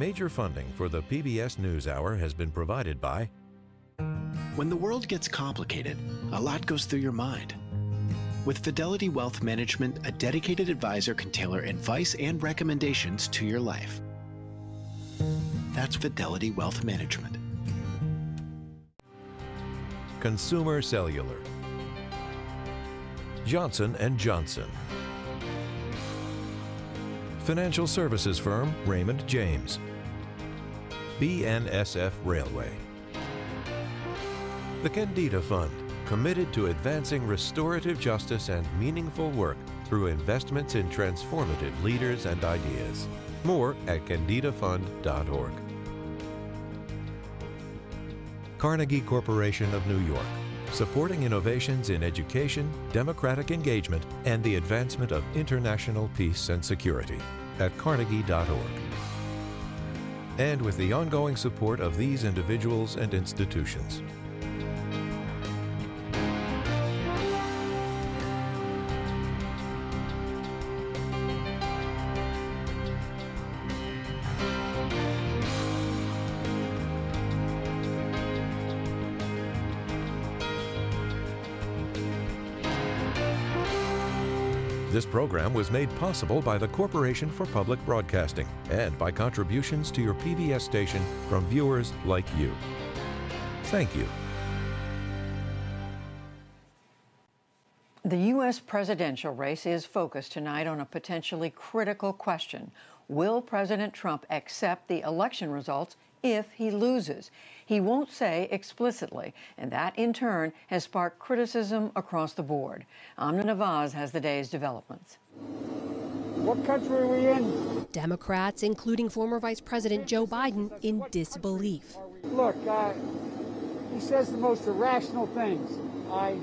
Major funding for the PBS NewsHour has been provided by... When the world gets complicated, a lot goes through your mind. With Fidelity Wealth Management, a dedicated advisor can tailor advice and recommendations to your life. That's Fidelity Wealth Management. Consumer Cellular. Johnson and Johnson. Financial services firm Raymond James. BNSF Railway. The Candida Fund, committed to advancing restorative justice and meaningful work through investments in transformative leaders and ideas. More at CandidaFund.org. Carnegie Corporation of New York, supporting innovations in education, democratic engagement, and the advancement of international peace and security at carnegie.org. And with the ongoing support of these individuals and institutions. This program was made possible by the Corporation for Public Broadcasting and by contributions to your PBS station from viewers like you. Thank you. The U.S. presidential race is focused tonight on a potentially critical question. Will President Trump accept the election results if he loses? He won't say explicitly, and that, in turn, has sparked criticism across the board. Amna Nawaz has the day's developments. What country are we in? Democrats, including former Vice President Joe Biden, in disbelief. Look, he says the most irrational things. I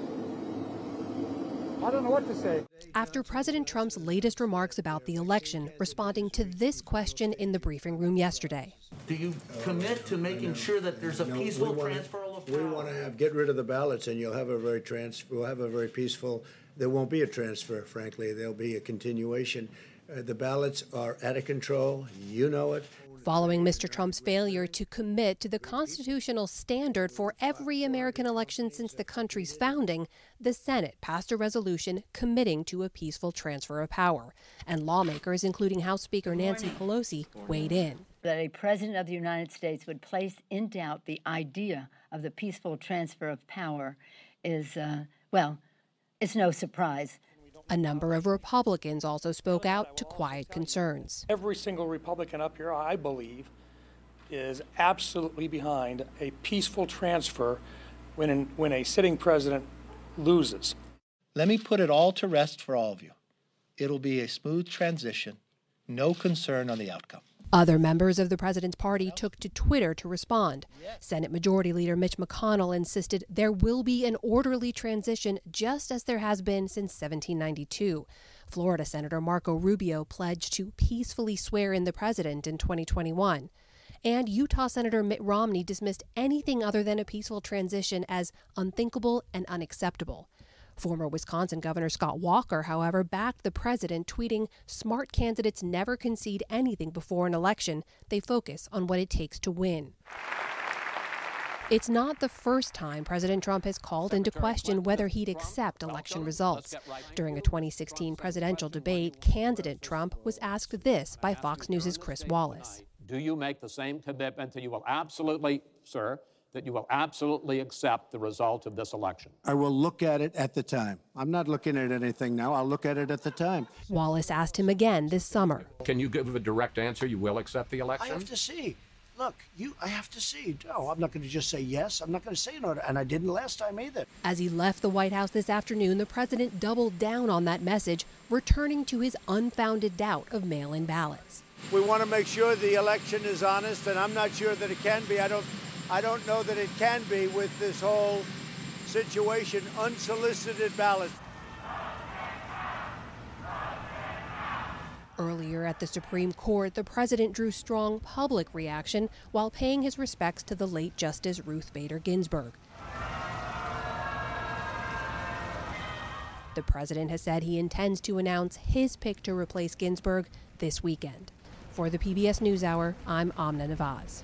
don't know what to say. After President Trump's latest remarks about the election, responding to this question in the briefing room yesterday. Do you commit to making sure that there's a peaceful transfer of power? We want to get rid of the ballots, and you'll have a very peaceful. There won't be a transfer, frankly. There'll be a continuation. The ballots are out of control. You know it. Following Mr. Trump's failure to commit to the constitutional standard for every American election since the country's founding, the Senate passed a resolution committing to a peaceful transfer of power. And lawmakers, including House Speaker Nancy Pelosi, weighed in. That a president of the United States would place in doubt the idea of the peaceful transfer of power is, well, it's no surprise. A number of Republicans also spoke out to quiet concerns. Every single Republican up here, I believe, is absolutely behind a peaceful transfer when a sitting president loses. Let me put it all to rest for all of you. It'll be a smooth transition, no concern on the outcome. Other members of the president's party took to Twitter to respond. Senate Majority Leader Mitch McConnell insisted there will be an orderly transition just as there has been since 1792. Florida Senator Marco Rubio pledged to peacefully swear in the president in 2021. And Utah Senator Mitt Romney dismissed anything other than a peaceful transition as unthinkable and unacceptable. Former Wisconsin Governor Scott Walker, however, backed the president, tweeting, "Smart candidates never concede anything before an election. They focus on what it takes to win." It's not the first time President Trump has called into question whether he'd accept election results. During a 2016 presidential debate, candidate Trump was asked this by Fox News' Chris Wallace. Do you make the same commitment that you will absolutely, sir, that you will absolutely accept the result of this election? I will look at it at the time. I'm not looking at anything now. I'll look at it at the time. Wallace asked him again this summer. Can you give a direct answer? You will accept the election? I have to see. Look, I have to see. No, I'm not going to just say yes. I'm not going to say no, and I didn't last time either. As he left the White House this afternoon, the president doubled down on that message, returning to his unfounded doubt of mail-in ballots. We want to make sure the election is honest, and I'm not sure that it can be. I don't know that it can be with this whole situation, unsolicited ballots. Earlier at the Supreme Court, the president drew strong public reaction while paying his respects to the late Justice Ruth Bader Ginsburg. The president has said he intends to announce his pick to replace Ginsburg this weekend. For the PBS NewsHour, I'm Amna Nawaz.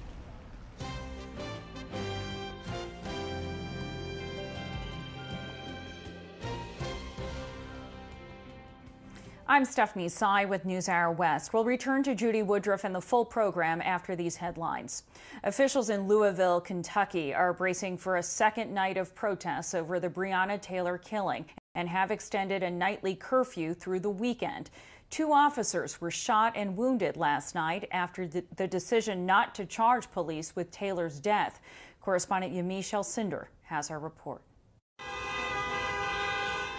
I'm Stephanie Tsai with NewsHour West. We'll return to Judy Woodruff and the full program after these headlines. Officials in Louisville, Kentucky, are bracing for a second night of protests over the Breonna Taylor killing and have extended a nightly curfew through the weekend. Two officers were shot and wounded last night after the decision not to charge police with Taylor's death. Correspondent Yamiche Alcindor has our report.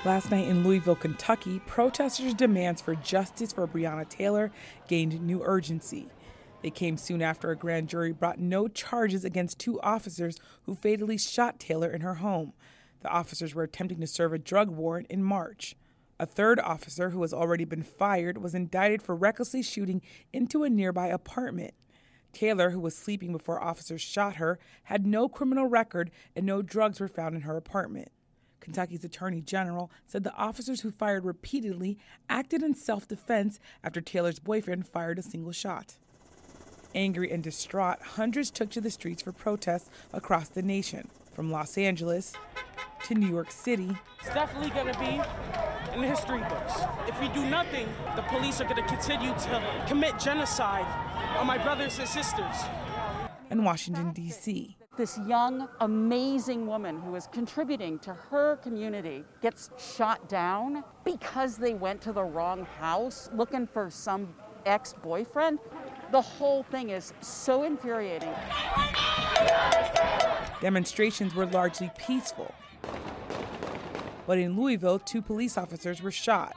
Last night in Louisville, Kentucky, protesters' demands for justice for Breonna Taylor gained new urgency. They came soon after a grand jury brought no charges against two officers who fatally shot Taylor in her home. The officers were attempting to serve a drug warrant in March. A third officer, who has already been fired, was indicted for recklessly shooting into a nearby apartment. Taylor, who was sleeping before officers shot her, had no criminal record and no drugs were found in her apartment. Kentucky's attorney general said the officers who fired repeatedly acted in self-defense after Taylor's boyfriend fired a single shot. Angry and distraught, hundreds took to the streets for protests across the nation, from Los Angeles to New York City. It's definitely going to be in the history books. If we do nothing, the police are going to continue to commit genocide on my brothers and sisters. In Washington, D.C., this young, amazing woman who is contributing to her community gets shot down because they went to the wrong house looking for some ex-boyfriend. The whole thing is so infuriating. Demonstrations were largely peaceful. But in Louisville, two police officers were shot.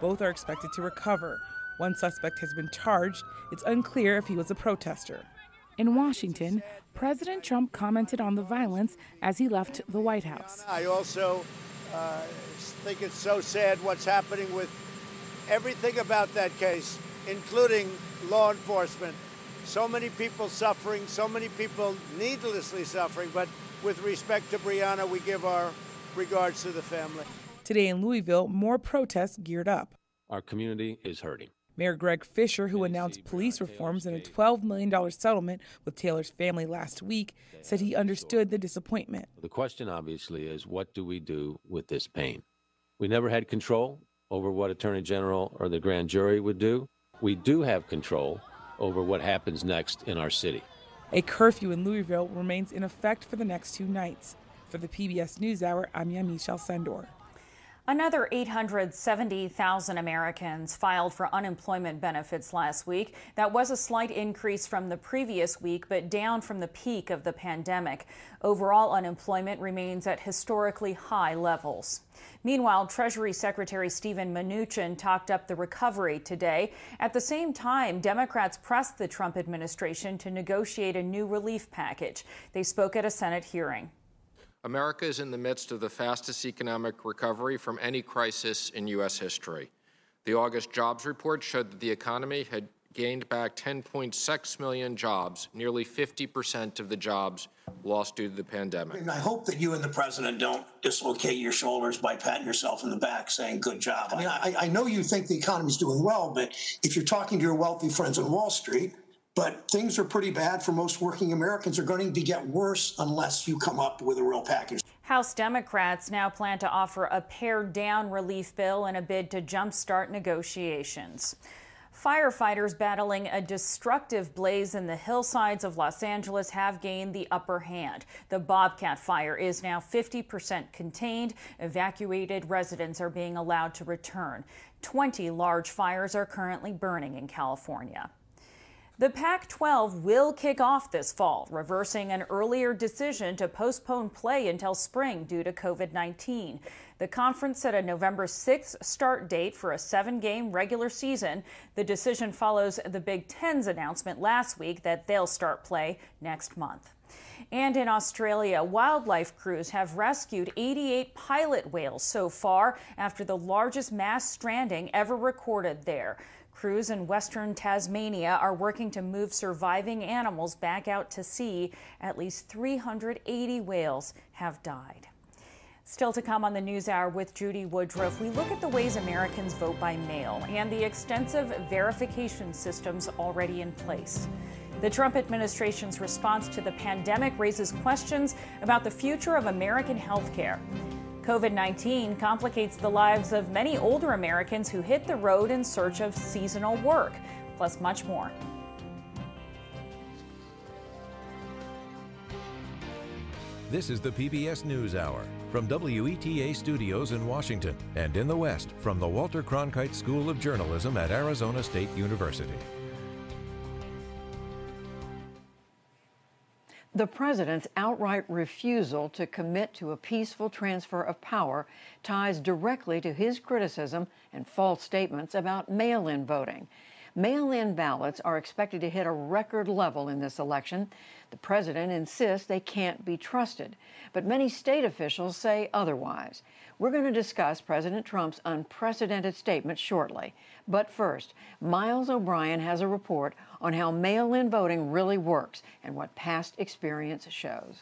Both are expected to recover. One suspect has been charged. It's unclear if he was a protester. In Washington, President Trump commented on the violence as he left the White House. I also think it's so sad what's happening with everything about that case, including law enforcement. So many people suffering, so many people needlessly suffering, but with respect to Breonna, we give our regards to the family. Today in Louisville, more protests geared up. Our community is hurting. Mayor Greg Fisher, who announced police reforms and a $12 million settlement with Taylor's family last week, said he understood the disappointment. The question obviously is, what do we do with this pain? We never had control over what Attorney General or the grand jury would do. We do have control over what happens next in our city. A curfew in Louisville remains in effect for the next two nights. For the PBS NewsHour, I'm Yamiche Alcindor. Another 870,000 Americans filed for unemployment benefits last week. That was a slight increase from the previous week, but down from the peak of the pandemic. Overall unemployment remains at historically high levels. Meanwhile, Treasury Secretary Steven Mnuchin talked up the recovery today. At the same time, Democrats pressed the Trump administration to negotiate a new relief package. They spoke at a Senate hearing. America is in the midst of the fastest economic recovery from any crisis in U.S. history. The August jobs report showed that the economy had gained back 10.6 million jobs, nearly 50% of the jobs lost due to the pandemic. I hope that you and the president don't dislocate your shoulders by patting yourself in the back saying, good job. I mean, I know you think the economy's doing well, but if you're talking to your wealthy friends on Wall Street, but things are pretty bad for most working Americans. They're going to get worse unless you come up with a real package. House Democrats now plan to offer a pared-down relief bill in a bid to jumpstart negotiations. Firefighters battling a destructive blaze in the hillsides of Los Angeles have gained the upper hand. The Bobcat fire is now 50% contained. Evacuated residents are being allowed to return. 20 large fires are currently burning in California. The Pac-12 will kick off this fall, reversing an earlier decision to postpone play until spring due to COVID-19. The conference set a November 6th start date for a 7-game regular season. The decision follows the Big Ten's announcement last week that they'll start play next month. And in Australia, wildlife crews have rescued 88 pilot whales so far after the largest mass stranding ever recorded there. Crews in western Tasmania are working to move surviving animals back out to sea. At least 380 whales have died. Still to come on the NewsHour with Judy Woodruff, we look at the ways Americans vote by mail and the extensive verification systems already in place. The Trump administration's response to the pandemic raises questions about the future of American healthcare. COVID-19 complicates the lives of many older Americans who hit the road in search of seasonal work, plus much more. This is the PBS NewsHour from WETA Studios in Washington and in the West from the Walter Cronkite School of Journalism at Arizona State University. The president's outright refusal to commit to a peaceful transfer of power ties directly to his criticism and false statements about mail-in voting. Mail-in ballots are expected to hit a record level in this election. The president insists they can't be trusted, but many state officials say otherwise. We're going to discuss President Trump's unprecedented statement shortly. But first, Miles O'Brien has a report on how mail-in voting really works and what past experience shows.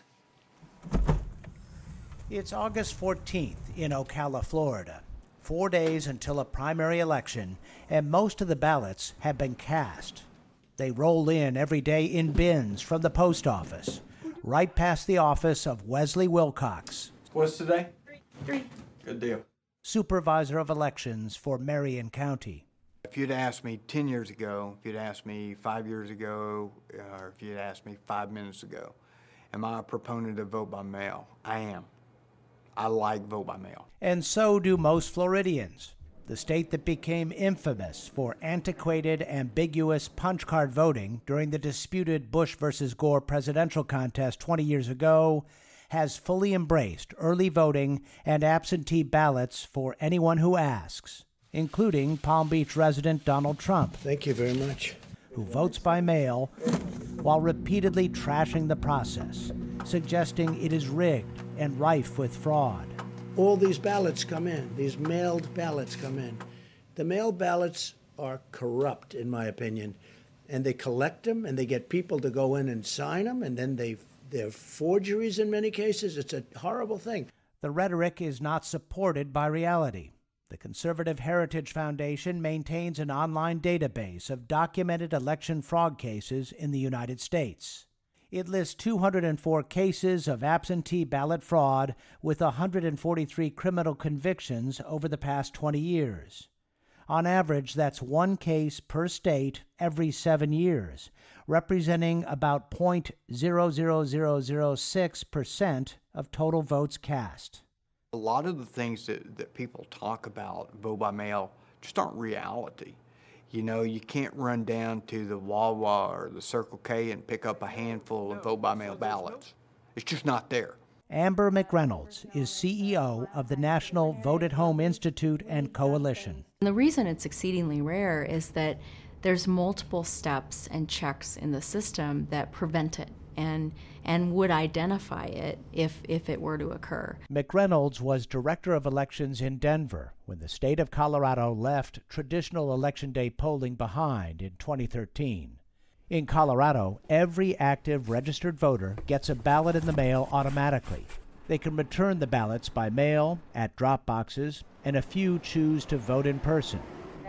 It's August 14th in Ocala, Florida. 4 days until a primary election, and most of the ballots have been cast. They roll in every day in bins from the post office, right past the office of Wesley Wilcox. What's today? Three. Good deal. Supervisor of Elections for Marion County. If you'd asked me 10 years ago, if you'd asked me 5 years ago, or if you'd asked me 5 minutes ago, am I a proponent of vote by mail? I am. I like vote by mail. And so do most Floridians, the state that became infamous for antiquated, ambiguous punch card voting during the disputed Bush versus Gore presidential contest 20 years ago, has fully embraced early voting and absentee ballots for anyone who asks, including Palm Beach resident Donald Trump. Thank you very much. Who votes by mail while repeatedly trashing the process, suggesting it is rigged and rife with fraud. All these ballots come in, these mailed ballots come in. The mailed ballots are corrupt, in my opinion, and they collect them and they get people to go in and sign them, and then they're forgeries in many cases. It's a horrible thing. The rhetoric is not supported by reality. The Conservative Heritage Foundation maintains an online database of documented election fraud cases in the United States. It lists 204 cases of absentee ballot fraud with 143 criminal convictions over the past 20 years. On average, that's one case per state every 7 years, representing about 0.00006% of total votes cast. A lot of the things that people talk about, vote by mail, just aren't reality. You know, you can't run down to the Wawa or the Circle K and pick up a handful of vote-by-mail ballots. It's just not there. Amber McReynolds is CEO of the National Vote at Home Institute and Coalition. And the reason it's exceedingly rare is that there's multiple steps and checks in the system that prevent it and would identify it if it were to occur. McReynolds was director of elections in Denver when the state of Colorado left traditional Election Day polling behind in 2013. In Colorado, every active registered voter gets a ballot in the mail automatically. They can return the ballots by mail, at drop boxes, and a few choose to vote in person.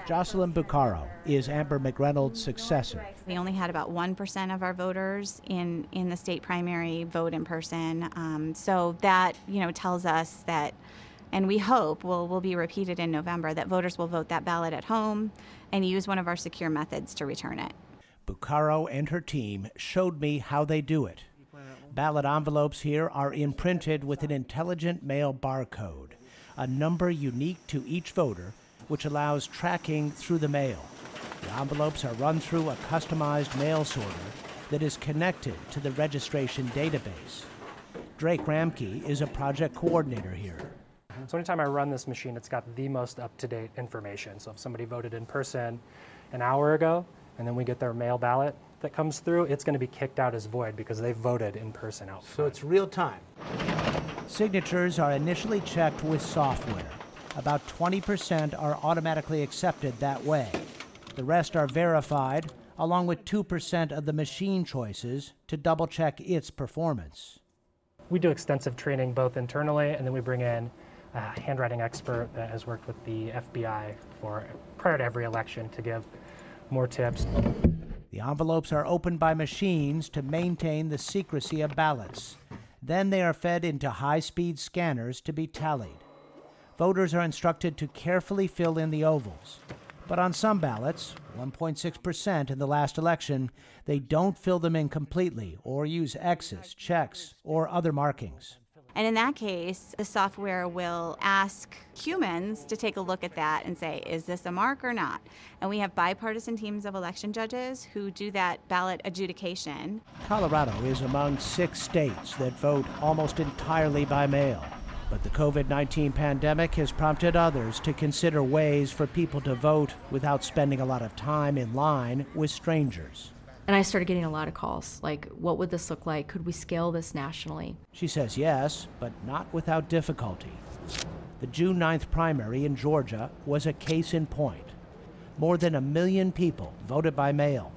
Jocelyn Bucaro is Amber McReynolds' successor. We only had about 1% of our voters in the state primary vote in person, so that, you know, tells us that, and we hope will be repeated in November, that voters will vote that ballot at home and use one of our secure methods to return it. Bucaro and her team showed me how they do it. Ballot envelopes here are imprinted with an intelligent mail barcode, a number unique to each voter, which allows tracking through the mail. The envelopes are run through a customized mail sorter that is connected to the registration database. Drake Ramke is a project coordinator here. So anytime I run this machine, it's got the most up-to-date information. So if somebody voted in person an hour ago, and then we get their mail ballot that comes through, it's going to be kicked out as void because they voted in person out front. So it's real time. Signatures are initially checked with software. About 20% are automatically accepted that way. The rest are verified, along with 2% of the machine choices, to double-check its performance. we do extensive training both internally, and then we bring in a handwriting expert that has worked with the FBI prior to every election to give more tips. The envelopes are opened by machines to maintain the secrecy of ballots. Then they are fed into high-speed scanners to be tallied. Voters are instructed to carefully fill in the ovals. But on some ballots, 1.6% in the last election, they don't fill them in completely or use X's, checks, or other markings. And in that case, the software will ask humans to take a look at that and say, is this a mark or not? And we have bipartisan teams of election judges who do that ballot adjudication. Colorado is among 6 states that vote almost entirely by mail. But the COVID-19 pandemic has prompted others to consider ways for people to vote without spending a lot of time in line with strangers. And I started getting a lot of calls, like, what would this look like? Could we scale this nationally? She says yes, but not without difficulty. The June 9th primary in Georgia was a case in point. More than 1 million people voted by mail.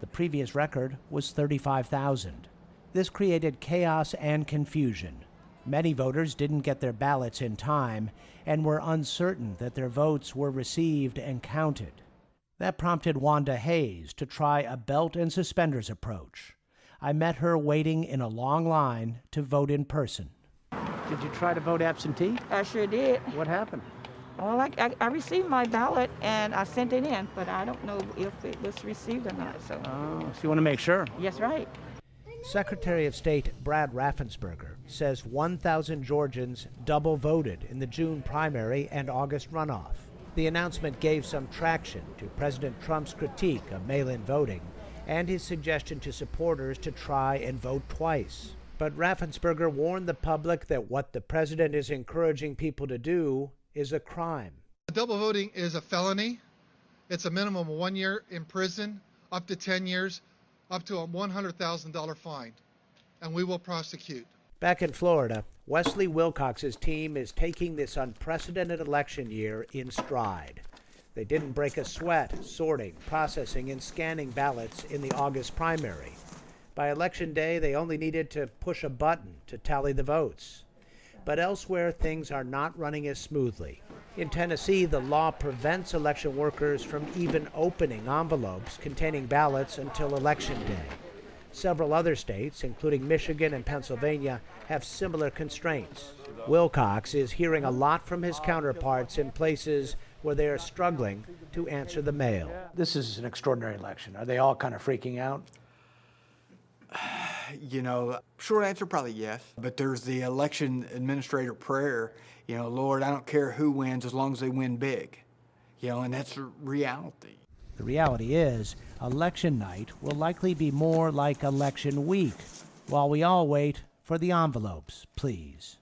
The previous record was 35,000. This created chaos and confusion. Many voters didn't get their ballots in time and were uncertain that their votes were received and counted. That prompted Wanda Hayes to try a belt and suspenders approach. I met her waiting in a long line to vote in person. Did you try to vote absentee? I sure did. What happened? Well, I received my ballot and I sent it in, but I don't know if it was received or not. So, so you want to make sure? Yes, right. Secretary of State Brad Raffensperger says 1,000 Georgians double voted in the June primary and August runoff. The announcement gave some traction to President Trump's critique of mail-in voting and his suggestion to supporters to try and vote twice. But Raffensperger warned the public that what the president is encouraging people to do is a crime. Double voting is a felony. It's a minimum of 1 year in prison, up to 10 years. Up to a $100,000 fine, and we will prosecute. Back in Florida, Wesley Wilcox's team is taking this unprecedented election year in stride. They didn't break a sweat sorting, processing, and scanning ballots in the August primary. By election day, they only needed to push a button to tally the votes. But elsewhere, things are not running as smoothly. In Tennessee, the law prevents election workers from even opening envelopes containing ballots until Election Day. Several other states, including Michigan and Pennsylvania, have similar constraints. Wilcox is hearing a lot from his counterparts in places where they are struggling to answer the mail. This is an extraordinary election. Are they all kind of freaking out? You know, short answer, probably yes. But there's the election administrator prayer, you know, Lord, I don't care who wins as long as they win big. You know, and that's reality. The reality is election night will likely be more like election week while we all wait for the envelopes, please.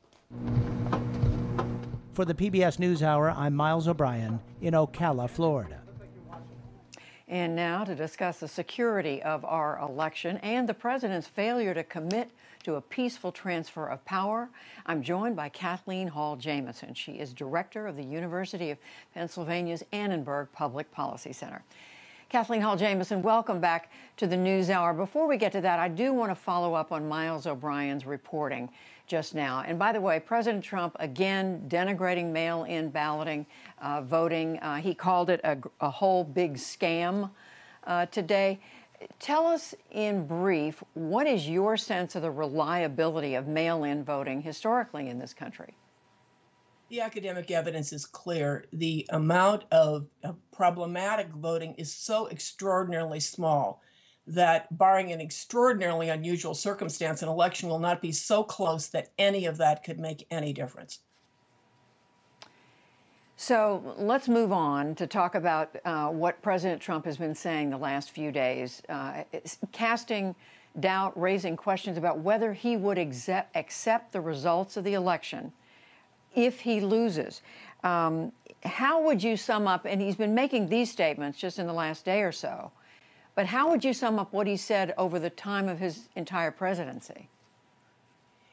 For the PBS NewsHour, I'm Miles O'Brien in Ocala, Florida. And now to discuss the security of our election and the president's failure to commit to a peaceful transfer of power, I'm joined by Kathleen Hall Jamieson. She is director of the University of Pennsylvania's Annenberg Public Policy Center. Kathleen Hall Jamieson, welcome back to the NewsHour. Before we get to that, I do want to follow up on Miles O'Brien's reporting just now. And by the way, President Trump, again, denigrating mail-in balloting, voting. He called it a whole big scam today. Tell us in brief, what is your sense of the reliability of mail-in voting historically in this country? The academic evidence is clear. The amount of problematic voting is so extraordinarily small that barring an extraordinarily unusual circumstance, an election will not be so close that any of that could make any difference. So let's move on to talk about what President Trump has been saying the last few days, casting doubt, raising questions about whether he would accept the results of the election if he loses. How would you sum up, and he's been making these statements just in the last day or so, but how would you sum up what he said over the time of his entire presidency?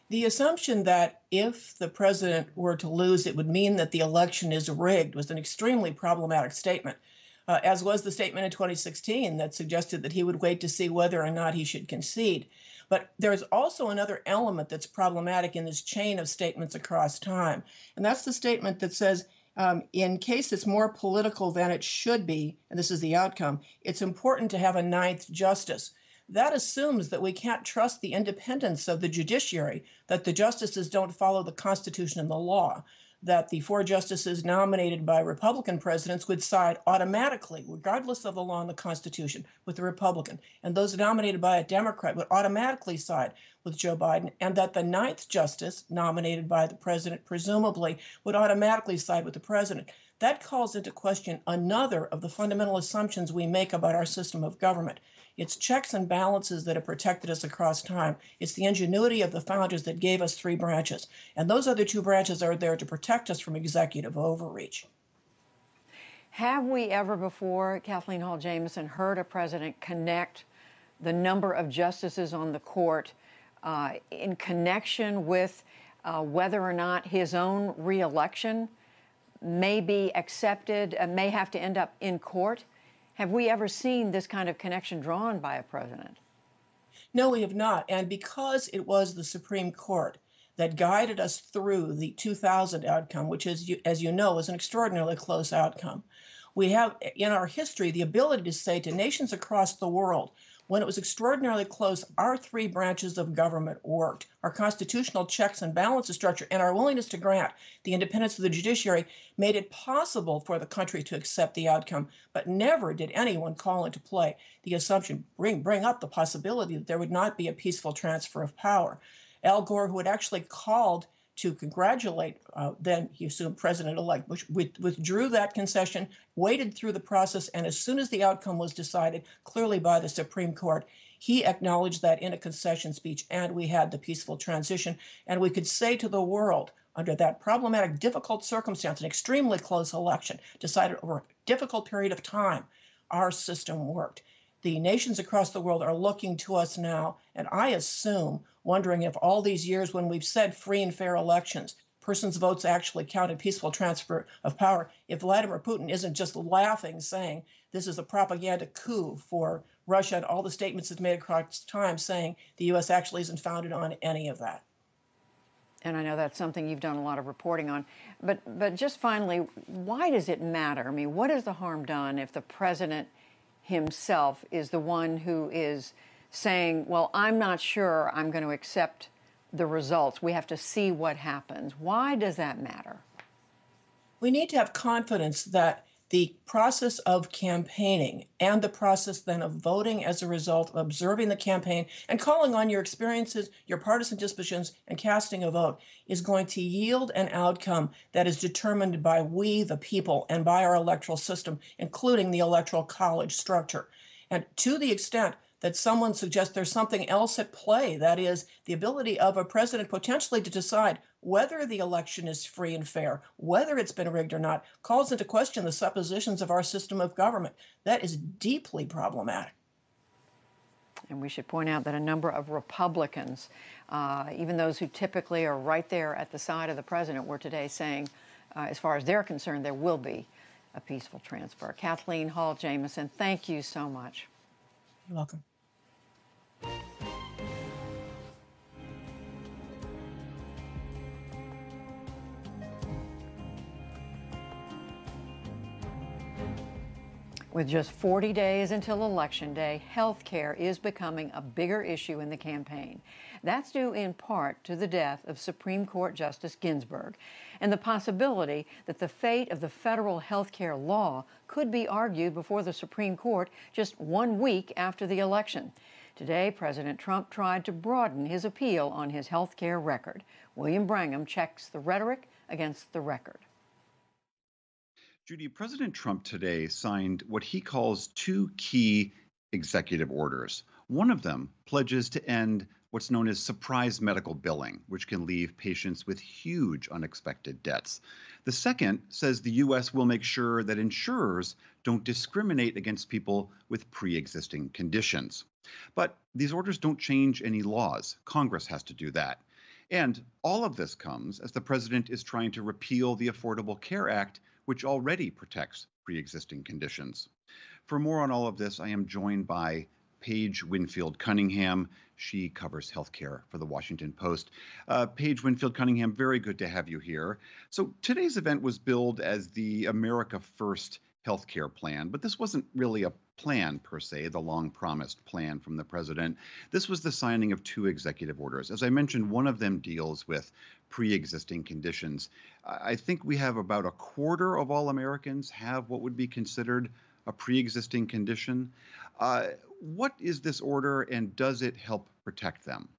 The assumption that if the president were to lose, it would mean that the election is rigged was an extremely problematic statement. as was the statement in 2016 that suggested that he would wait to see whether or not he should concede. But there's also another element that's problematic in this chain of statements across time, and that's the statement that says, in case it's more political than it should be, and this is the outcome, it's important to have a ninth justice. That assumes that we can't trust the independence of the judiciary, that the justices don't follow the Constitution and the law, that the four justices nominated by Republican presidents would side automatically, regardless of the law and the Constitution, with the Republican, and those nominated by a Democrat would automatically side with Joe Biden, and that the ninth justice nominated by the president presumably would automatically side with the president. That calls into question another of the fundamental assumptions we make about our system of government. It's checks and balances that have protected us across time. It's the ingenuity of the founders that gave us three branches. And those other two branches are there to protect us from executive overreach. Have we ever before, Kathleen Hall Jamieson, heard a president connect the number of justices on the court in connection with whether or not his own reelection may be accepted, may have to end up in court? Have we ever seen this kind of connection drawn by a president? No, we have not. And because it was the Supreme Court that guided us through the 2000 outcome, which is, as you know, is an extraordinarily close outcome, we have in our history the ability to say to nations across the world, when it was extraordinarily close, our three branches of government worked. Our constitutional checks and balances structure and our willingness to grant the independence of the judiciary made it possible for the country to accept the outcome, but never did anyone call into play the assumption, bring up the possibility that there would not be a peaceful transfer of power. Al Gore, who had actually called to congratulate then, he assumed, President-elect Bush, withdrew that concession, waited through the process, and as soon as the outcome was decided, clearly by the Supreme Court, he acknowledged that in a concession speech, and we had the peaceful transition. And we could say to the world, under that problematic, difficult circumstance, an extremely close election, decided over a difficult period of time, our system worked. The nations across the world are looking to us now, and I assume, wondering if all these years when we've said free and fair elections, persons' votes actually counted, peaceful transfer of power, if Vladimir Putin isn't just laughing, saying this is a propaganda coup for Russia, and all the statements it's made across time saying the U.S. actually isn't founded on any of that. And I know that's something you've done a lot of reporting on. But just finally, why does it matter? I mean, what is the harm done if the president himself is the one who is saying, well, I'm not sure I'm going to accept the results. We have to see what happens. Why does that matter? We need to have confidence that the process of campaigning and the process then of voting as a result of observing the campaign and calling on your experiences, your partisan dispositions, and casting a vote is going to yield an outcome that is determined by we, the people, and by our electoral system, including the electoral college structure. And to the extent that someone suggests there's something else at play, that is, the ability of a president potentially to decide whether the election is free and fair, whether it's been rigged or not, calls into question the suppositions of our system of government. That is deeply problematic. And we should point out that a number of Republicans, even those who typically are right there at the side of the president, were today saying, as far as they're concerned, there will be a peaceful transfer. Kathleen Hall Jamieson, thank you so much. You're welcome. With just 40 days until Election Day, health care is becoming a bigger issue in the campaign. That's due in part to the death of Supreme Court Justice Ginsburg and the possibility that the fate of the federal health care law could be argued before the Supreme Court just 1 week after the election. Today, President Trump tried to broaden his appeal on his health care record. William Brangham checks the rhetoric against the record. Judy, President Trump today signed what he calls two key executive orders. One of them pledges to end what's known as surprise medical billing, which can leave patients with huge unexpected debts. The second says the U.S. will make sure that insurers don't discriminate against people with pre-existing conditions. But these orders don't change any laws. Congress has to do that. And all of this comes as the president is trying to repeal the Affordable Care Act, which already protects pre-existing conditions. For more on all of this, I am joined by Paige Winfield Cunningham. She covers healthcare for the Washington Post. Paige Winfield Cunningham, very good to have you here. So today's event was billed as the America First healthcare plan, but this wasn't really a plan per se, the long promised plan from the president. This was the signing of two executive orders. As I mentioned, one of them deals with pre-existing conditions. I think we have about a quarter of all Americans have what would be considered a pre-existing condition. What is this order and does it help protect them?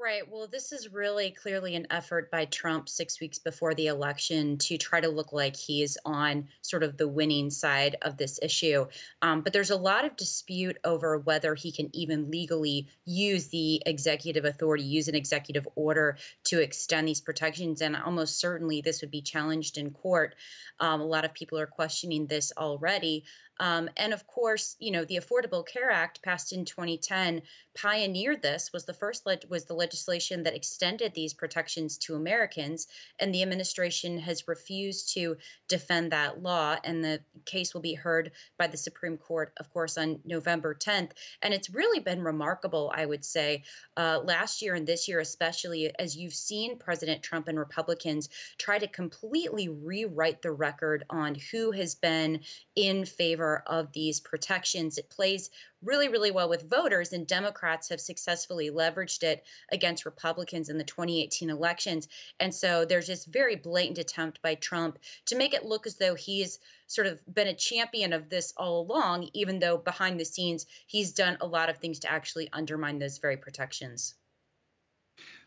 Right. Well, this is really clearly an effort by Trump 6 weeks before the election to try to look like he's on sort of the winning side of this issue. But there's a lot of dispute over whether he can even legally use the executive authority, use an executive order to extend these protections. And almost certainly this would be challenged in court. A lot of people are questioning this already. And of course, you know, the Affordable Care Act passed in 2010 pioneered this, was the first legislation that extended these protections to Americans, and the administration has refused to defend that law. And the case will be heard by the Supreme Court, of course, on November 10th. And it's really been remarkable, I would say, last year and this year, especially as you've seen President Trump and Republicans try to completely rewrite the record on who has been in favor of these protections. It plays really, really well with voters, and Democrats have successfully leveraged it against Republicans in the 2018 elections. And so there's this very blatant attempt by Trump to make it look as though he's sort of been a champion of this all along, even though behind the scenes, he's done a lot of things to actually undermine those very protections.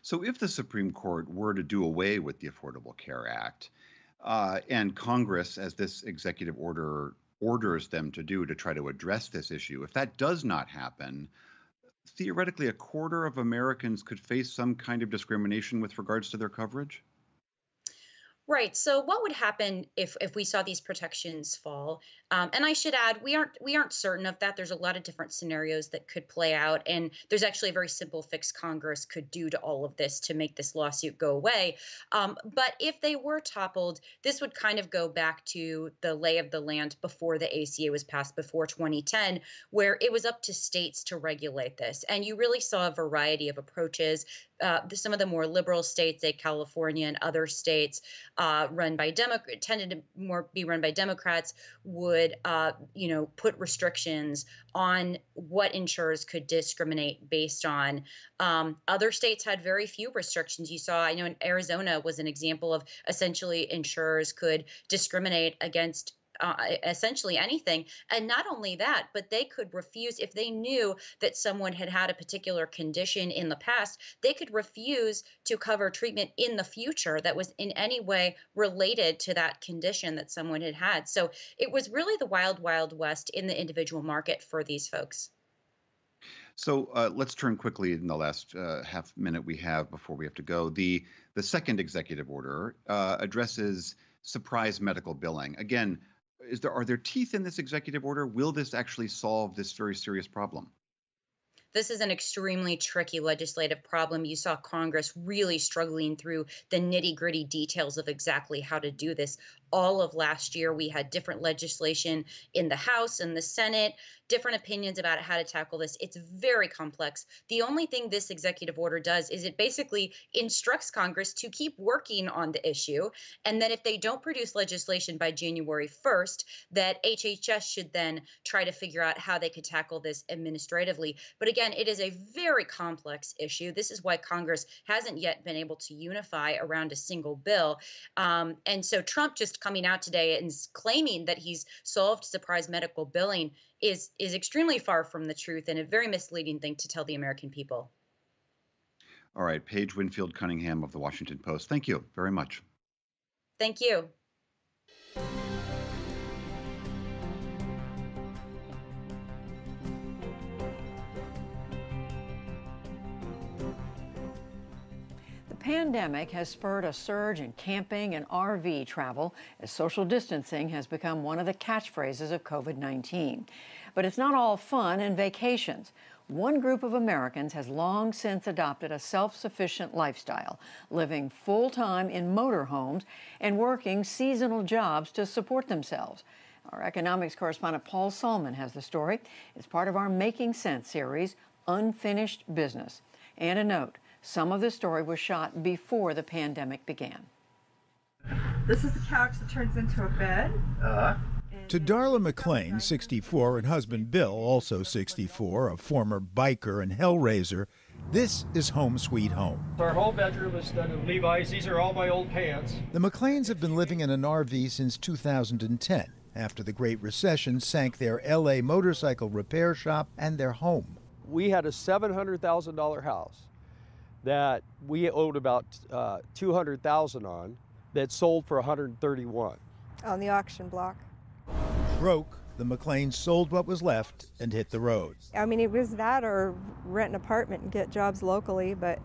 So if the Supreme Court were to do away with the Affordable Care Act and Congress, as this executive order orders them to do to try to address this issue, if that does not happen, theoretically, a quarter of Americans could face some kind of discrimination with regards to their coverage? Right. So what would happen if we saw these protections fall? And I should add, we aren't certain of that. There's a lot of different scenarios that could play out. And there's actually a very simple fix Congress could do to all of this to make this lawsuit go away. But if they were toppled, this would kind of go back to the lay of the land before the ACA was passed, before 2010, where it was up to states to regulate this. And you really saw a variety of approaches. Some of the more liberal states, like California and other states tended to be run by Democrats, would put restrictions on what insurers could discriminate based on. Other states had very few restrictions. You saw, I know, in Arizona was an example of essentially insurers could discriminate against essentially anything. And not only that, but they could refuse, if they knew that someone had had a particular condition in the past, they could refuse to cover treatment in the future that was in any way related to that condition that someone had had. So it was really the wild, wild west in the individual market for these folks. So let's turn quickly in the last half minute we have before we have to go. The second executive order addresses surprise medical billing. Again, Are there teeth in this executive order? Will this actually solve this very serious problem? This is an extremely tricky legislative problem. You saw Congress really struggling through the nitty-gritty details of exactly how to do this. All of last year, we had different legislation in the House and the Senate, different opinions about how to tackle this. It's very complex. The only thing this executive order does is it basically instructs Congress to keep working on the issue, and that if they don't produce legislation by January 1st, that HHS should then try to figure out how they could tackle this administratively. But again, it is a very complex issue. This is why Congress hasn't yet been able to unify around a single bill. And so Trump just coming out today and claiming that he's solved surprise medical billing is extremely far from the truth and a very misleading thing to tell the American people. All right, Paige Winfield Cunningham of The Washington Post. Thank you very much. Thank you. pandemic has spurred a surge in camping and RV travel as social distancing has become one of the catchphrases of COVID-19. But it's not all fun and vacations. One group of Americans has long since adopted a self-sufficient lifestyle, living full-time in motorhomes and working seasonal jobs to support themselves. Our economics correspondent Paul Solman has the story. It's part of our Making Sense series, Unfinished Business. And a note, some of this story was shot before the pandemic began. This is the couch that turns into a bed. To Darla McLean, 64, and husband Bill, also 64, a former biker and hellraiser, this is home sweet home. Our whole bedroom is done in Levi's. These are all my old pants. The McLeans have been living in an RV since 2010, after the Great Recession sank their L.A. motorcycle repair shop and their home. We had a $700,000 house that we owed about $200,000 on that sold for $131,000. On the auction block. Broke, the McLeans sold what was left and hit the road. I mean, it was that or rent an apartment and get jobs locally, but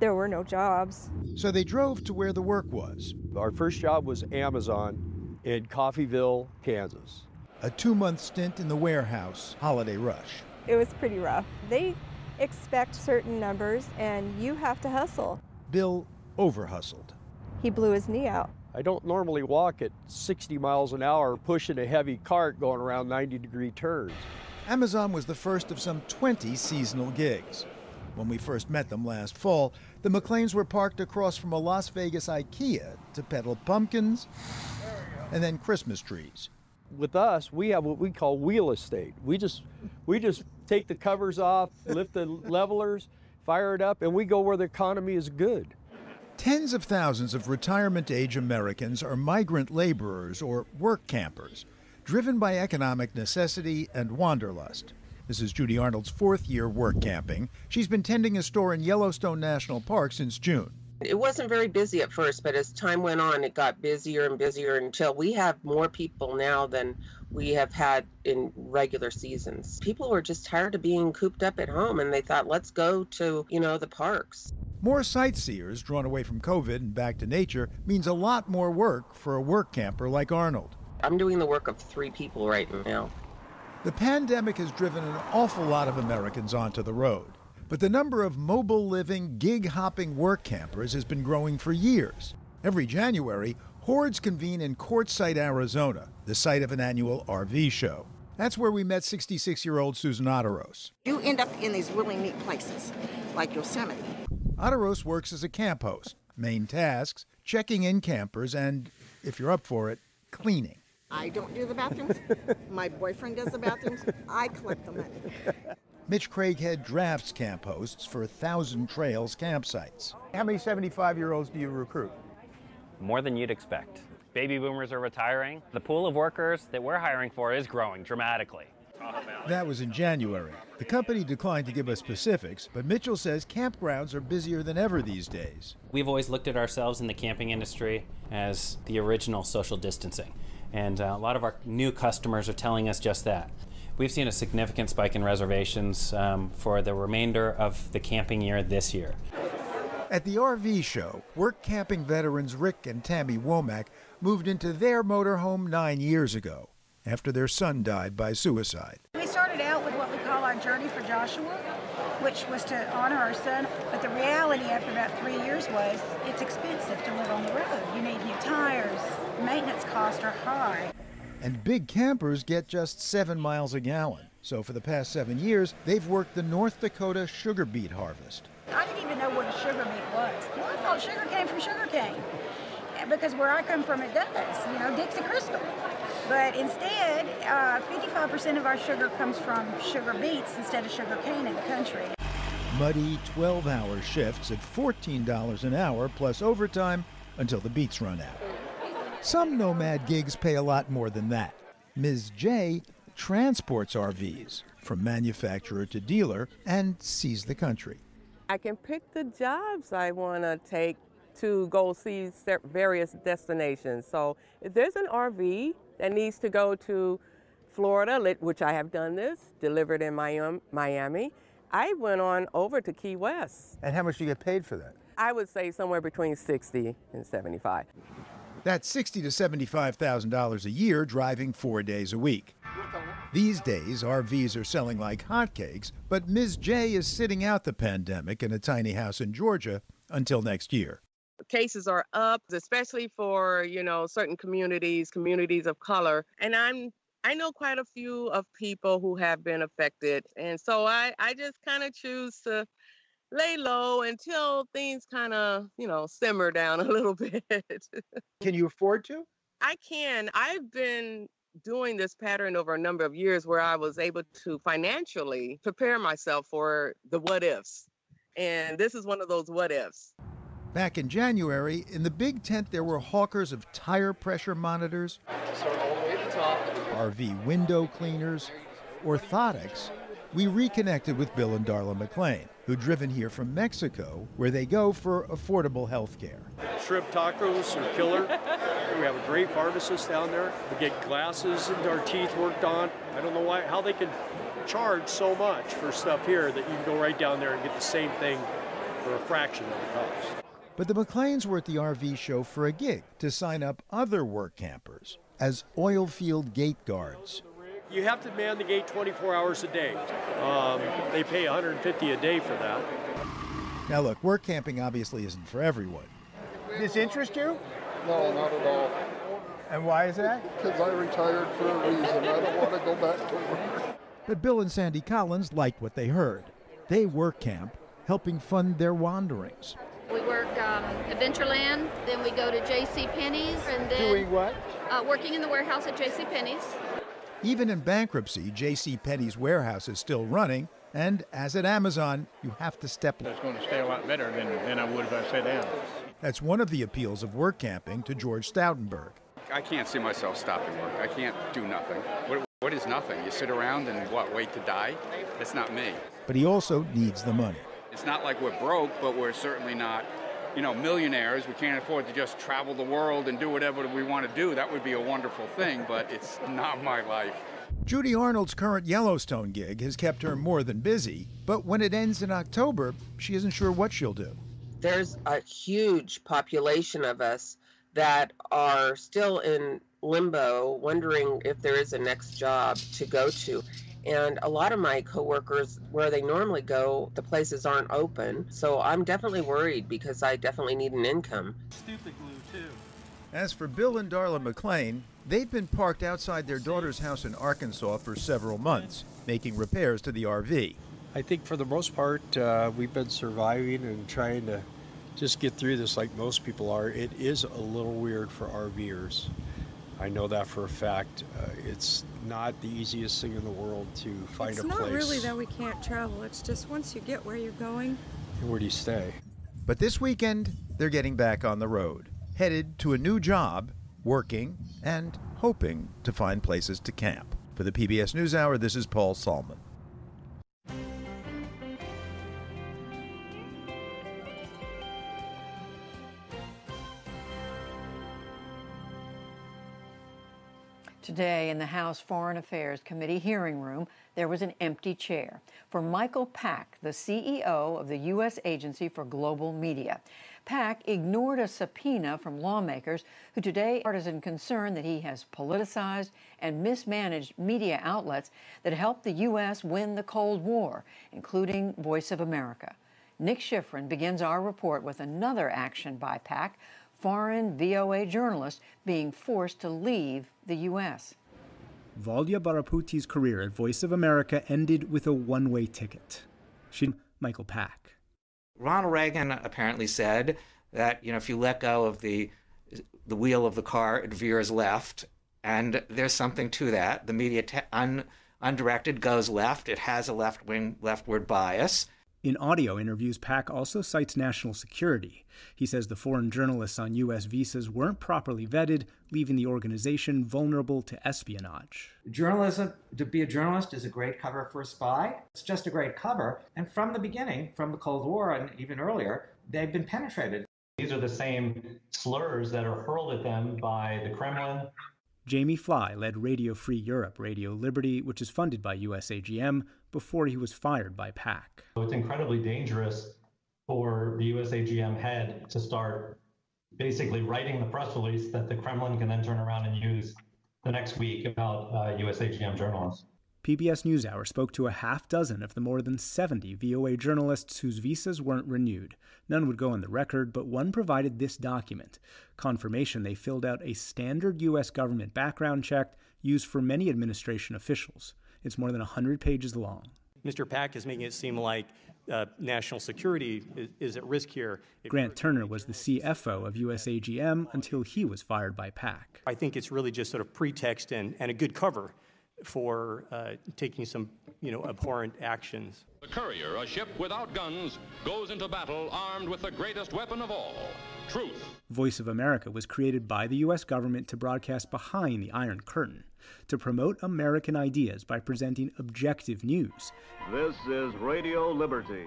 there were no jobs. So they drove to where the work was. Our first job was Amazon in Coffeyville, Kansas. A 2-month stint in the warehouse, holiday rush. It was pretty rough. They expect certain numbers and you have to hustle. Bill over-hustled. He blew his knee out. I don't normally walk at 60 miles an hour pushing a heavy cart going around 90-degree turns. Amazon was the first of some 20 seasonal gigs. When we first met them last fall, the McLeans were parked across from a Las Vegas IKEA to peddle pumpkins and then Christmas trees. With us, we have what we call wheel estate. We just take the covers off, lift the levelers, fire it up, and we go where the economy is good. Tens of thousands of retirement-age Americans are migrant laborers or work campers, driven by economic necessity and wanderlust. This is Judy Arnold's fourth year work camping. She's been tending a store in Yellowstone National Park since June. It wasn't very busy at first, but as time went on, it got busier and busier until we have more people now than we have had in regular seasons. People were just tired of being cooped up at home, and they thought, let's go to, the parks. More sightseers drawn away from COVID and back to nature means a lot more work for a work camper like Arnold. I'm doing the work of 3 people right now. The pandemic has driven an awful lot of Americans onto the road, but the number of mobile living, gig-hopping work campers has been growing for years. Every January, hordes convene in Quartzsite, Arizona, the site of an annual RV show. That's where we met 66-year-old Susan Otteros. You end up in these really neat places, like Yosemite. Otteros works as a camp host. Main tasks, checking in campers and, if you're up for it, cleaning. I don't do the bathrooms. My boyfriend does the bathrooms. I collect the money. Mitch Craighead drafts camp hosts for 1,000 trails campsites. How many 75-year-olds do you recruit? More than you'd expect. Baby boomers are retiring. The pool of workers that we're hiring for is growing dramatically. That was in January. The company declined to give us specifics, but Mitchell says campgrounds are busier than ever these days. We've always looked at ourselves in the camping industry as the original social distancing, and a lot of our new customers are telling us just that. We've seen a significant spike in reservations for the remainder of the camping year this year. At the RV show, work camping veterans Rick and Tammy Womack moved into their motorhome 9 years ago, after their son died by suicide. We started out with what we call our Journey for Joshua, which was to honor our son, but the reality after about 3 years was it's expensive to live on the road. You need new tires, maintenance costs are high. And big campers get just 7 miles a gallon. So for the past 7 years, they've worked the North Dakota sugar beet harvest. I didn't even know what a sugar beet was. Well, I thought sugar came from sugar cane, because where I come from it does, Dixie Crystal. But instead, 55% of our sugar comes from sugar beets instead of sugar cane in the country. Muddy 12-hour shifts at $14 an hour plus overtime until the beets run out. Some nomad gigs pay a lot more than that. Ms. J transports RVs from manufacturer to dealer and sees the country. I can pick the jobs I want to take to go see various destinations. So if there's an RV that needs to go to Florida, which I have done this, delivered in Miami, I went on over to Key West. And how much do you get paid for that? I would say somewhere between 60 and 75. That's $60,000 to $75,000 a year driving 4 days a week. These days, RVs are selling like hotcakes, but Ms. J is sitting out the pandemic in a tiny house in Georgia until next year. Cases are up, especially for, certain communities, communities of color. And I know quite a few of people who have been affected. And so I just kind of choose to lay low until things kind of, simmer down a little bit. Can you afford to? I can. I've been doing this pattern over a number of years where I was able to financially prepare myself for the what ifs. And this is one of those what ifs. Back in January, in the big tent, there were hawkers of tire pressure monitors, RV window cleaners, orthotics. We reconnected with Bill and Darla McLean, who'd driven here from Mexico, where they go for affordable health care. Shrimp tacos are killer. We have a great pharmacist down there. We get glasses and our teeth worked on. I don't know how they can charge so much for stuff here that you can go right down there and get the same thing for a fraction of the cost. But the McLeans were at the RV show for a gig to sign up other work campers as oil field gate guards. You have to man the gate 24 hours a day. They pay $150 a day for that. Now look, work camping obviously isn't for everyone. Does this interest you? No, not at all. And why is that? Because I retired for a reason. I don't want to go back to work. But Bill and Sandy Collins liked what they heard. They work camp, helping fund their wanderings. We work Adventureland, then we go to JCPenney's, and then doing what? Working in the warehouse at JCPenney's. Even in bankruptcy, JCPenney's warehouse is still running, and as at Amazon, you have to step up. It's going to stay a lot better than I would if I sat down. That's one of the appeals of work camping to George Stoutenberg. I can't see myself stopping work. I can't do nothing. What is nothing? You sit around and wait to die? That's not me. But he also needs the money. It's not like we're broke, but we're certainly not, millionaires. We can't afford to just travel the world and do whatever we want to do. That would be a wonderful thing, but it's not my life. Judy Arnold's current Yellowstone gig has kept her more than busy, but when it ends in October, she isn't sure what she'll do. There's a huge population of us that are still in limbo, wondering if there is a next job to go to. And a lot of my coworkers, where they normally go, the places aren't open. So I'm definitely worried because I definitely need an income. Stupid glue, too. As for Bill and Darla McLean, they've been parked outside their daughter's house in Arkansas for several months, making repairs to the RV. I think for the most part, we've been surviving and trying to just get through this like most people are. It is a little weird for RVers. I know that for a fact. It's not the easiest thing in the world to find a place. It's not really that we can't travel. It's just once you get where you're going. And where do you stay? But this weekend, they're getting back on the road, headed to a new job, working, and hoping to find places to camp. For the PBS NewsHour, this is Paul Solman. Today in the House Foreign Affairs Committee hearing room, there was an empty chair for Michael Pack, the CEO of the U.S. Agency for Global Media. Pack ignored a subpoena from lawmakers who today are partisan concern that he has politicized and mismanaged media outlets that helped the U.S. win the Cold War, including Voice of America. Nick Schifrin begins our report with another action by Pack, foreign VOA journalists being forced to leave the U.S. Valya Baraputi's career at Voice of America ended with a one-way ticket. Michael Pack. Ronald Reagan apparently said that, if you let go of the wheel of the car, it veers left, and there's something to that. The media undirected goes left. It has a left-wing, leftward bias. In audio interviews, Pack also cites national security. He says the foreign journalists on U.S. visas weren't properly vetted, leaving the organization vulnerable to espionage. Journalism, to be a journalist, is a great cover for a spy. It's just a great cover. And from the beginning, from the Cold War and even earlier, they've been penetrated. These are the same slurs that are hurled at them by the Kremlin. Jamie Fly led Radio Free Europe, Radio Liberty, which is funded by USAGM, before he was fired by Pack. It's incredibly dangerous for the USAGM head to start basically writing the press release that the Kremlin can then turn around and use the next week about USAGM journalists. PBS NewsHour spoke to a half dozen of the more than 70 VOA journalists whose visas weren't renewed. None would go in the record, but one provided this document. Confirmation they filled out a standard U.S. government background check used for many administration officials. It's more than 100 pages long. Mr. Pack is making it seem like national security is at risk here. Grant Turner was the CFO of USAGM until he was fired by Pack. I think it's really just sort of pretext and a good cover for taking some, abhorrent actions. The Courier, a ship without guns, goes into battle armed with the greatest weapon of all, truth. Voice of America was created by the U.S. government to broadcast behind the Iron Curtain, to promote American ideas by presenting objective news. This is Radio Liberty.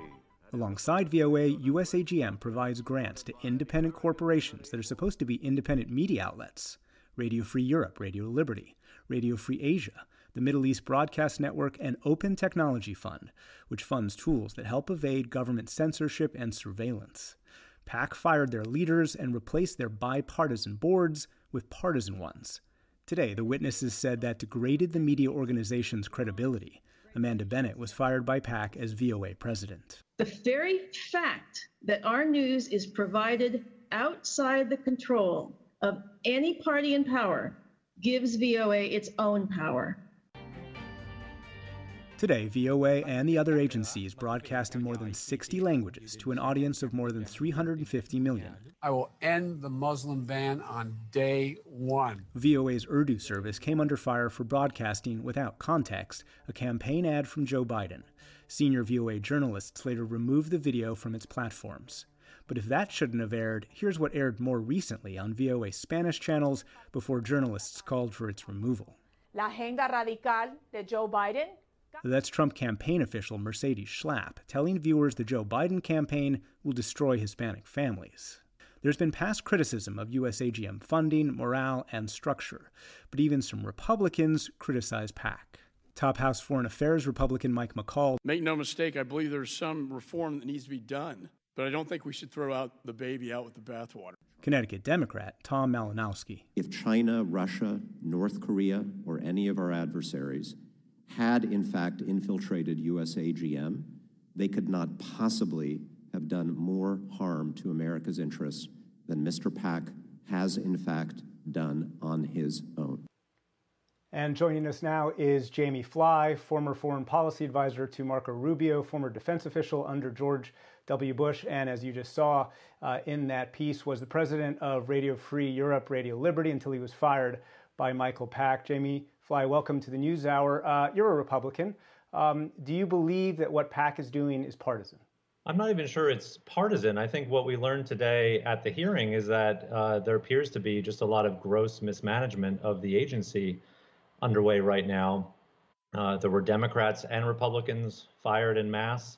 Alongside VOA, USAGM provides grants to independent corporations that are supposed to be independent media outlets. Radio Free Europe, Radio Liberty, Radio Free Asia, the Middle East Broadcast Network, and Open Technology Fund, which funds tools that help evade government censorship and surveillance. PAC fired their leaders and replaced their bipartisan boards with partisan ones. Today, the witnesses said that degraded the media organization's credibility. Amanda Bennett was fired by PAC as VOA president. The very fact that our news is provided outside the control of any party in power gives VOA its own power. Today, VOA and the other agencies broadcast in more than 60 languages to an audience of more than 350 million. I will end the Muslim ban on day one. VOA's Urdu service came under fire for broadcasting without context, a campaign ad from Joe Biden. Senior VOA journalists later removed the video from its platforms. But if that shouldn't have aired, here's what aired more recently on VOA Spanish channels before journalists called for its removal. La agenda radical de Joe Biden. That's Trump campaign official Mercedes Schlapp telling viewers the Joe Biden campaign will destroy Hispanic families. There's been past criticism of USAGM funding, morale, and structure, but even some Republicans criticize PAC. Top House Foreign Affairs Republican Mike McCall. Make no mistake, I believe there's some reform that needs to be done, but I don't think we should throw out the baby out with the bathwater. Connecticut Democrat Tom Malinowski. If China, Russia, North Korea, or any of our adversaries had in fact infiltrated USAGM, they could not possibly have done more harm to America's interests than Mr. Pack has in fact done on his own. And joining us now is Jamie Fly, former foreign policy advisor to Marco Rubio, former defense official under George W. Bush, and as you just saw in that piece, was the president of Radio Free Europe, Radio Liberty, until he was fired by Michael Pack. Jamie Fly, welcome to the NewsHour. You're a Republican. Do you believe that what Pack is doing is partisan? I'm not even sure it's partisan. I think what we learned today at the hearing is that there appears to be just a lot of gross mismanagement of the agency underway right now. There were Democrats and Republicans fired en masse,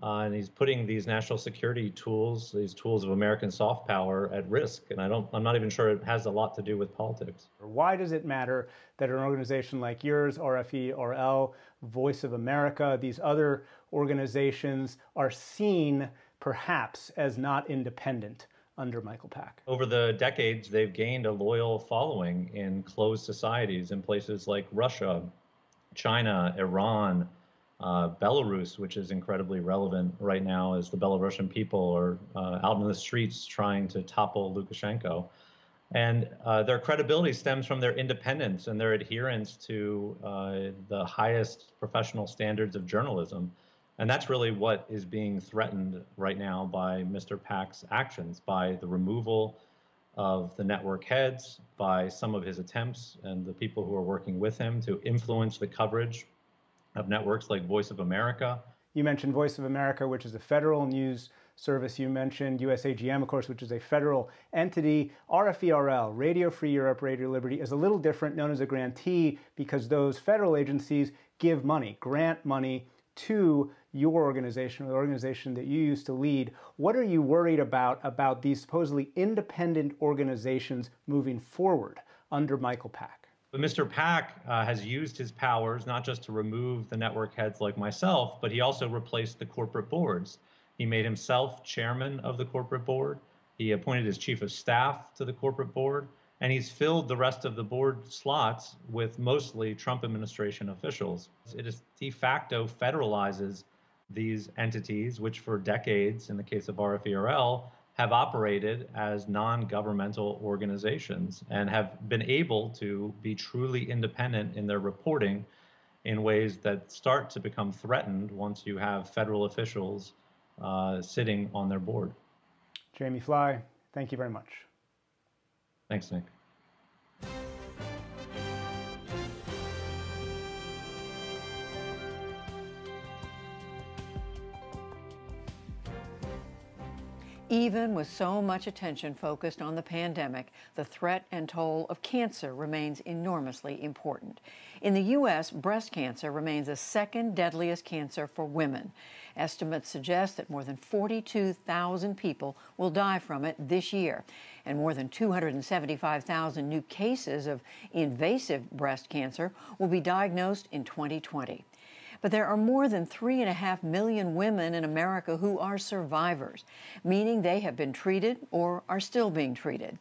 and he's putting these national security tools, these tools of American soft power, at risk. And I'm not even sure it has a lot to do with politics. Why does it matter that an organization like yours, RFE, RL, Voice of America, these other organizations are seen perhaps as not independent under Michael Pack? Over the decades, they've gained a loyal following in closed societies in places like Russia, China, Iran, Belarus, which is incredibly relevant right now as the Belarusian people are out in the streets trying to topple Lukashenko. And their credibility stems from their independence and their adherence to the highest professional standards of journalism. And that's really what is being threatened right now by Mr. Pack's actions, by the removal of the network heads, by some of his attempts and the people who are working with him to influence the coverage of networks like Voice of America. You mentioned Voice of America, which is a federal news service. You mentioned USAGM, of course, which is a federal entity. RFERL, Radio Free Europe, Radio Liberty, is a little different, known as a grantee, because those federal agencies give money, grant money to your organization or the organization that you used to lead. What are you worried about these supposedly independent organizations moving forward under Michael Pack? But Mr. Pack has used his powers not just to remove the network heads like myself, but he also replaced the corporate boards. He made himself chairman of the corporate board. He appointed his chief of staff to the corporate board, and he's filled the rest of the board slots with mostly Trump administration officials. It is de facto federalizes these entities, which for decades, in the case of RFERL, have operated as non-governmental organizations and have been able to be truly independent in their reporting in ways that start to become threatened once you have federal officials sitting on their board. Jamie Fly, thank you very much. Thanks, Nick. Even with so much attention focused on the pandemic, the threat and toll of cancer remains enormously important. In the U.S., breast cancer remains the second deadliest cancer for women. Estimates suggest that more than 42,000 people will die from it this year, and more than 275,000 new cases of invasive breast cancer will be diagnosed in 2020. But there are more than 3.5 million women in America who are survivors, meaning they have been treated or are still being treated.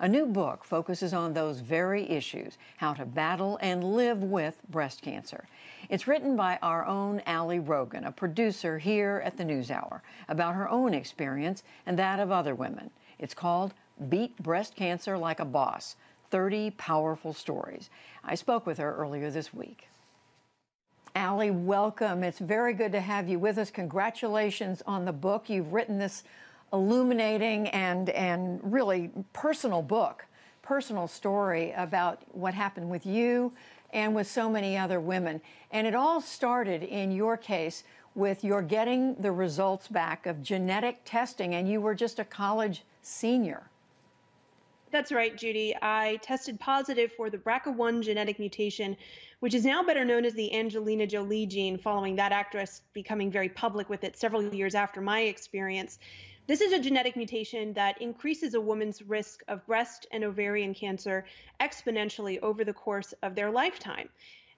A new book focuses on those very issues, how to battle and live with breast cancer. It's written by our own Allie Rogan, a producer here at the NewsHour, about her own experience and that of other women. It's called Beat Breast Cancer Like a Boss, 30 Powerful Stories. I spoke with her earlier this week. Allie, welcome. It's very good to have you with us. Congratulations on the book. You've written this illuminating and really personal book, personal story about what happened with you and with so many other women. And it all started, in your case, with your getting the results back of genetic testing, and you were just a college senior. That's right, Judy. I tested positive for the BRCA1 genetic mutation, which is now better known as the Angelina Jolie gene, following that actress becoming very public with it several years after my experience. This is a genetic mutation that increases a woman's risk of breast and ovarian cancer exponentially over the course of their lifetime.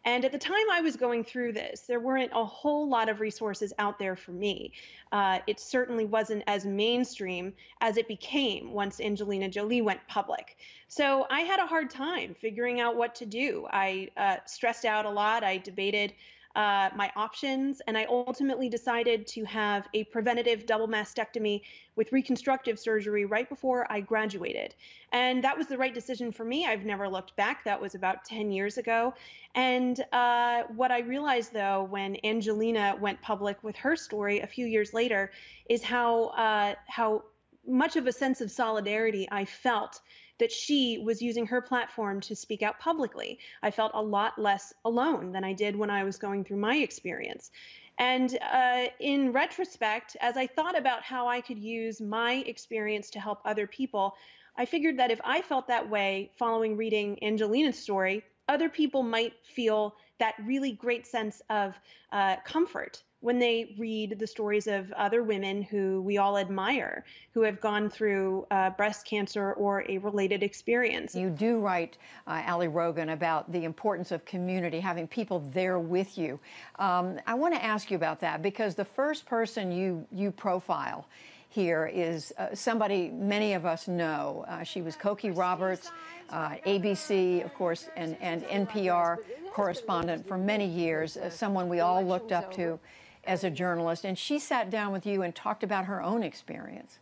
And at the time I was going through this, there weren't a whole lot of resources out there for me. It certainly wasn't as mainstream as it became once Angelina Jolie went public. So I had a hard time figuring out what to do. I stressed out a lot. I debated my options, and I ultimately decided to have a preventative double mastectomy with reconstructive surgery right before I graduated. And that was the right decision for me. I've never looked back. That was about 10 years ago. And what I realized, though, when Angelina went public with her story a few years later, is how much of a sense of solidarity I felt that she was using her platform to speak out publicly. I felt a lot less alone than I did when I was going through my experience. And in retrospect, as I thought about how I could use my experience to help other people, I figured that if I felt that way following reading Angelina's story, other people might feel that really great sense of comfort when they read the stories of other women who we all admire, who have gone through breast cancer or a related experience. You do write, Allie Rogan, about the importance of community, having people there with you. I want to ask you about that, because the first person you profile here is somebody many of us know. She was Cokie Roberts, ABC, of course, and NPR correspondent for many years, someone we all looked up to as a journalist, and she sat down with you and talked about her own experience.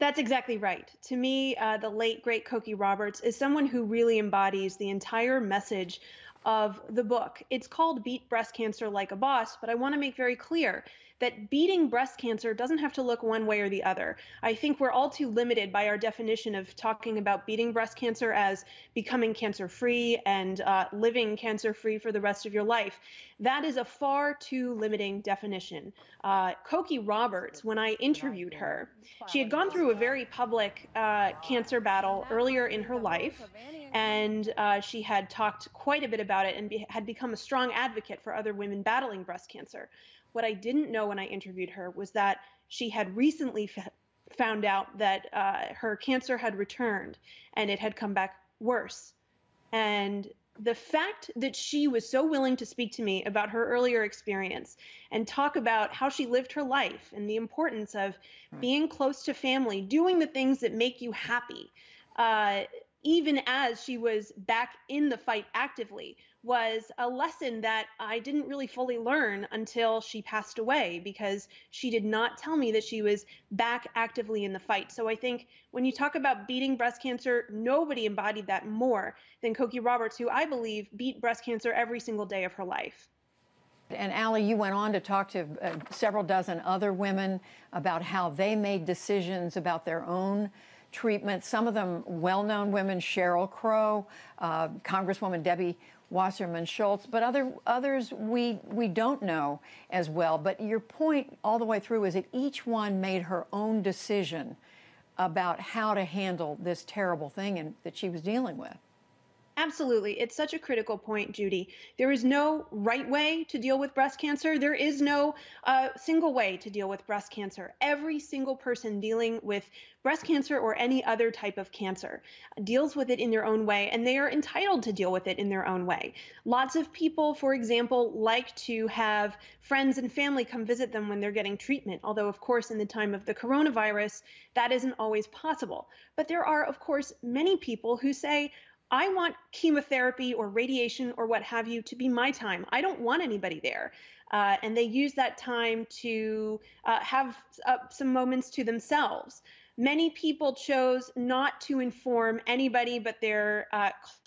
That's exactly right. To me, the late, great Cokie Roberts is someone who really embodies the entire message of the book. It's called Beat Breast Cancer Like a Boss, but I want to make very clear that beating breast cancer doesn't have to look one way or the other. I think we're all too limited by our definition of talking about beating breast cancer as becoming cancer-free and living cancer-free for the rest of your life. That is a far too limiting definition. Cokie Roberts, when I interviewed her, she had gone through a very public cancer battle earlier in her life, and she had talked quite a bit about it and had become a strong advocate for other women battling breast cancer. What I didn't know when I interviewed her was that she had recently found out that her cancer had returned and it had come back worse. And the fact that she was so willing to speak to me about her earlier experience and talk about how she lived her life and the importance of being close to family, doing the things that make you happy, even as she was back in the fight actively, was a lesson that I didn't really fully learn until she passed away, because she did not tell me that she was back actively in the fight. So I think when you talk about beating breast cancer, nobody embodied that more than Cokie Roberts, who I believe beat breast cancer every single day of her life. And Allie, you went on to talk to several dozen other women about how they made decisions about their own treatment, some of them well-known women, Sheryl Crow, Congresswoman Debbie Wasserman Schultz, but others we don't know as well. But your point all the way through is that each one made her own decision about how to handle this terrible thing and that she was dealing with. Absolutely. It's such a critical point, Judy. There is no right way to deal with breast cancer. There is no single way to deal with breast cancer. Every single person dealing with breast cancer or any other type of cancer deals with it in their own way, and they are entitled to deal with it in their own way. Lots of people, for example, like to have friends and family come visit them when they're getting treatment, although, of course, in the time of the coronavirus, that isn't always possible. But there are, of course, many people who say, I want chemotherapy or radiation or what have you to be my time. I don't want anybody there. And they use that time to have some moments to themselves. Many people chose not to inform anybody but their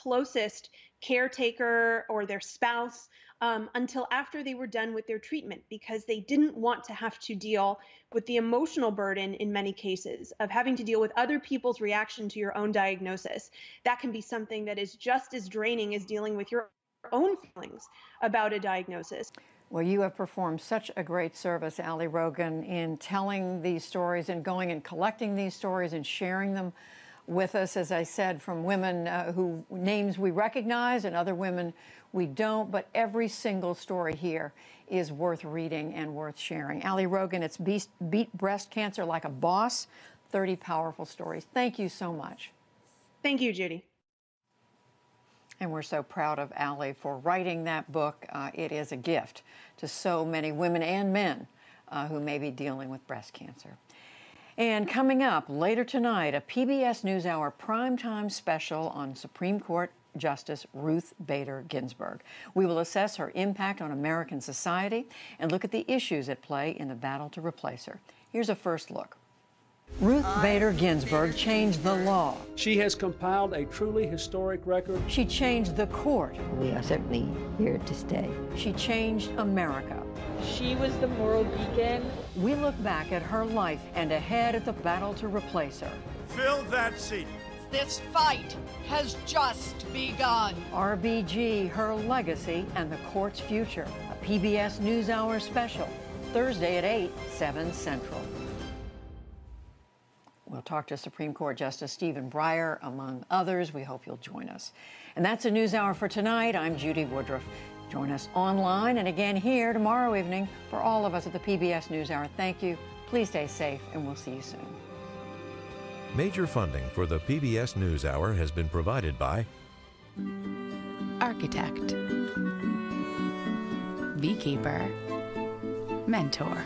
closest caretaker or their spouse until after they were done with their treatment, because they didn't want to have to deal with the emotional burden in many cases of having to deal with other people's reaction to your own diagnosis. That can be something that is just as draining as dealing with your own feelings about a diagnosis. Well, you have performed such a great service, Allie Rogan, in telling these stories and going and collecting these stories and sharing them with us, as I said, from women who names we recognize and other women we don't, but every single story here is worth reading and worth sharing. Allie Rogan, it's Beat Breast Cancer Like a Boss, 30 Powerful Stories. Thank you so much. Thank you, Judy. And we're so proud of Allie for writing that book. It is a gift to so many women and men who may be dealing with breast cancer. And coming up later tonight, a PBS NewsHour primetime special on Supreme Court Justice Ruth Bader Ginsburg. We will assess her impact on American society and look at the issues at play in the battle to replace her. Here's a first look. Ruth Bader Ginsburg changed the law. She has compiled a truly historic record. She changed the court. We are certainly here to stay. She changed America. She was the moral beacon. We look back at her life and ahead at the battle to replace her. Fill that seat. This fight has just begun. RBG, her legacy, and the court's future. A PBS NewsHour special, Thursday at 8, 7 Central. We'll talk to Supreme Court Justice Stephen Breyer, among others. We hope you'll join us. And that's a NewsHour for tonight. I'm Judy Woodruff. Join us online and again here tomorrow evening for all of us at the PBS NewsHour. Thank you. Please stay safe, and we'll see you soon. Major funding for the PBS NewsHour has been provided by Architect, Beekeeper, Mentor,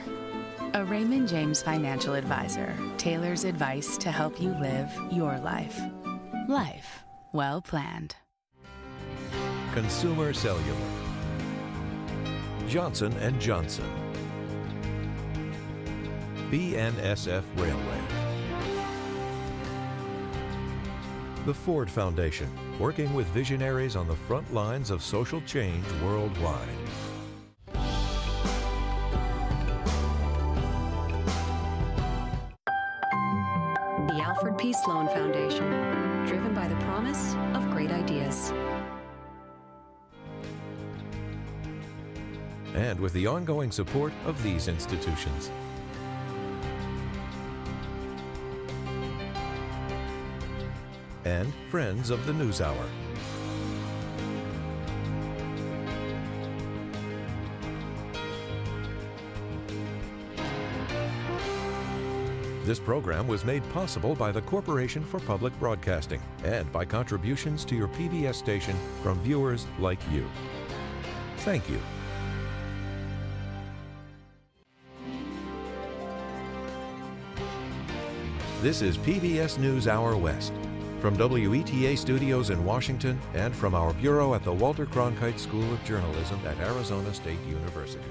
a Raymond James financial advisor, tailors advice to help you live your life. Life well planned. Consumer Cellular, Johnson and Johnson, BNSF Railway, the Ford Foundation, working with visionaries on the front lines of social change worldwide. The Alfred P. Sloan Foundation, driven by the promise of great ideas. And with the ongoing support of these institutions. And Friends of the NewsHour. This program was made possible by the Corporation for Public Broadcasting and by contributions to your PBS station from viewers like you. Thank you. This is PBS NewsHour West. From WETA studios in Washington and from our bureau at the Walter Cronkite School of Journalism at Arizona State University.